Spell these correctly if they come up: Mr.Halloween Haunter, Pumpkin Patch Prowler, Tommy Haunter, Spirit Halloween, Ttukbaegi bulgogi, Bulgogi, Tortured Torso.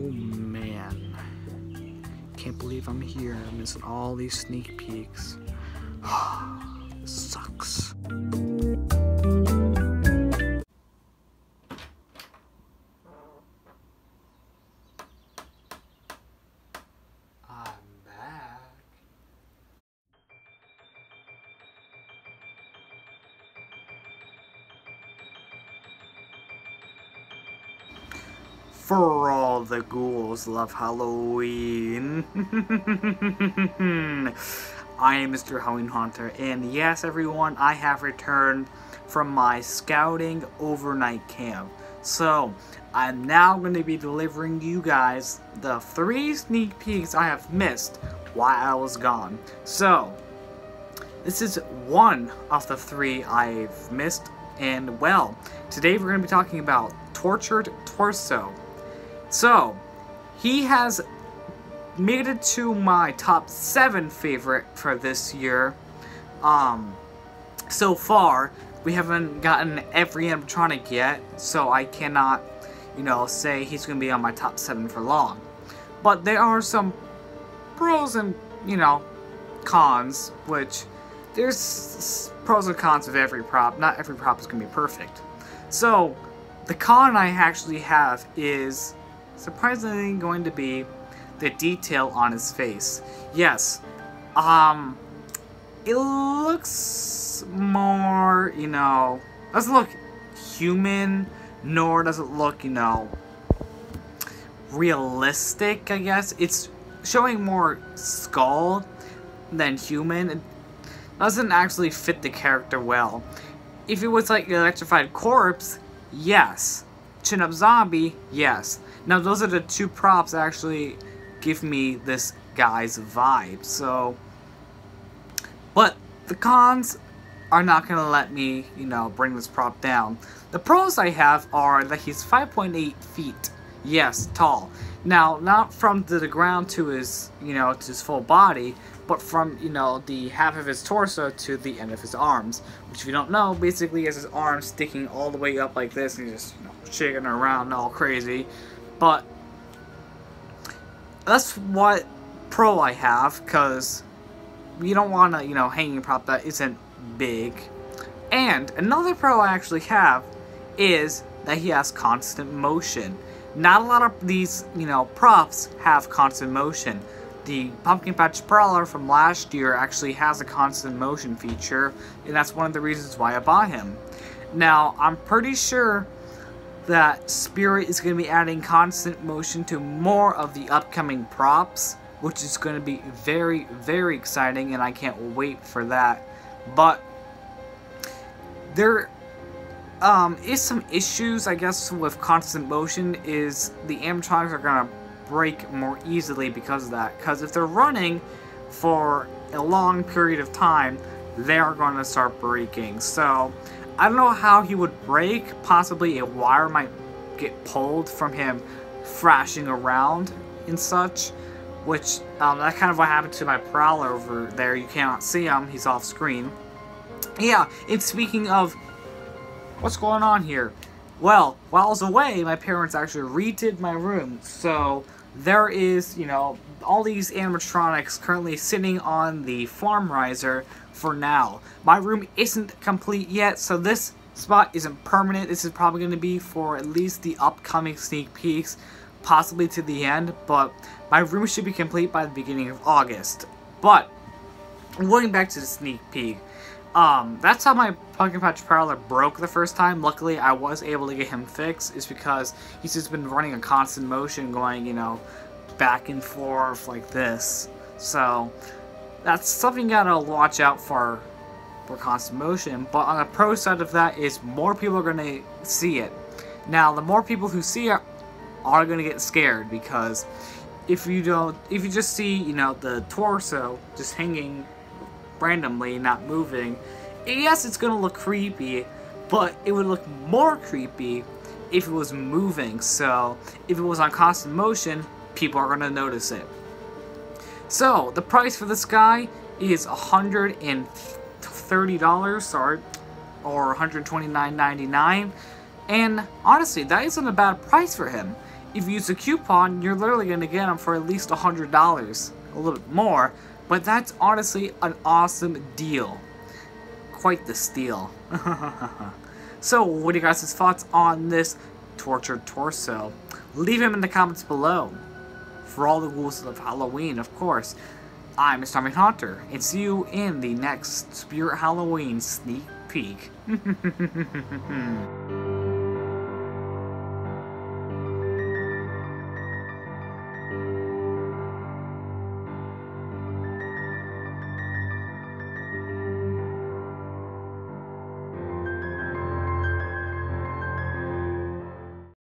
man. Can't believe I'm here. I'm missing all these sneak peeks. This sucks. For all the ghouls love Halloween. I am Mr. Halloween Haunter, and yes everyone, I have returned from my scouting overnight camp. So, I'm now going to be delivering you guys the 3 sneak peeks I have missed while I was gone. So, this is one of the 3 I've missed, and well, today we're going to be talking about Tortured Torso. So, he has made it to my top 7 favorite for this year. So far, we haven't gotten every animatronic yet, so I cannot, you know, say he's going to be on my top 7 for long. But there are some pros and, you know, cons, which there's pros and cons with every prop. Not every prop is going to be perfect. So, the con I actually have is surprisingly going to be the detail on his face. Yes, it looks more, you know, doesn't look human, nor does it look, you know, realistic, I guess. It's showing more skull than human. It doesn't actually fit the character well. If it was like an electrified corpse, yes. Chin-up zombie, yes. Now those are the 2 props that actually give me this guy's vibe, so... But the cons are not going to let me, you know, bring this prop down. The pros I have are that he's 5.8 feet, yes, tall. Now, not from the ground to his, you know, to his full body, but from, you know, the half of his torso to the end of his arms. Which, if you don't know, basically is his arms sticking all the way up like this and just, you know, shaking around all crazy. But that's what pro I have, because you don't want to, you know, hanging prop that isn't big. And another pro I actually have is that he has constant motion. Not a lot of these, you know, props have constant motion. The Pumpkin Patch Prowler from last year actually has a constant motion feature, and that's one of the reasons why I bought him. Now, I'm pretty sure that Spirit is going to be adding constant motion to more of the upcoming props, which is going to be very, very exciting, and I can't wait for that. But there is some issues, I guess, with constant motion. Is the animatronics are going to break more easily because of that, because if they're running for a long period of time, they are going to start breaking. So I don't know how he would break. Possibly a wire might get pulled from him thrashing around and such, which that's kind of what happened to my Prowler over there. You cannot see him, he's off screen. Yeah, and speaking of what's going on here? Well, while I was away, my parents actually redid my room. So there is, you know, all these animatronics currently sitting on the farm riser for now. My room isn't complete yet, so this spot isn't permanent. This is probably going to be for at least the upcoming sneak peeks, possibly to the end. But my room should be complete by the beginning of August. But going back to the sneak peek. That's how my Pumpkin Patch Prowler broke the first time. Luckily, I was able to get him fixed. It's because he's just been running a constant motion going, you know, back and forth like this. So, that's something you gotta watch out for constant motion. But on the pro side of that is more people are gonna see it. Now, the more people who see it are gonna get scared, because if you don't, if you just see, you know, the torso just hanging randomly, not moving, yes, it's gonna look creepy, but it would look more creepy if it was moving. So if it was on constant motion, people are gonna notice it. So the price for this guy is $130, sorry, or $129.99, and honestly, that isn't a bad price for him. If you use a coupon, you're literally going to get them for at least $100, a little bit more, but that's honestly an awesome deal. Quite the steal. So, what are you guys' thoughts on this Tortured Torso? Leave him in the comments below. For all the rules of Halloween, of course, I'm Tommy Haunter, and see you in the next Spirit Halloween sneak peek.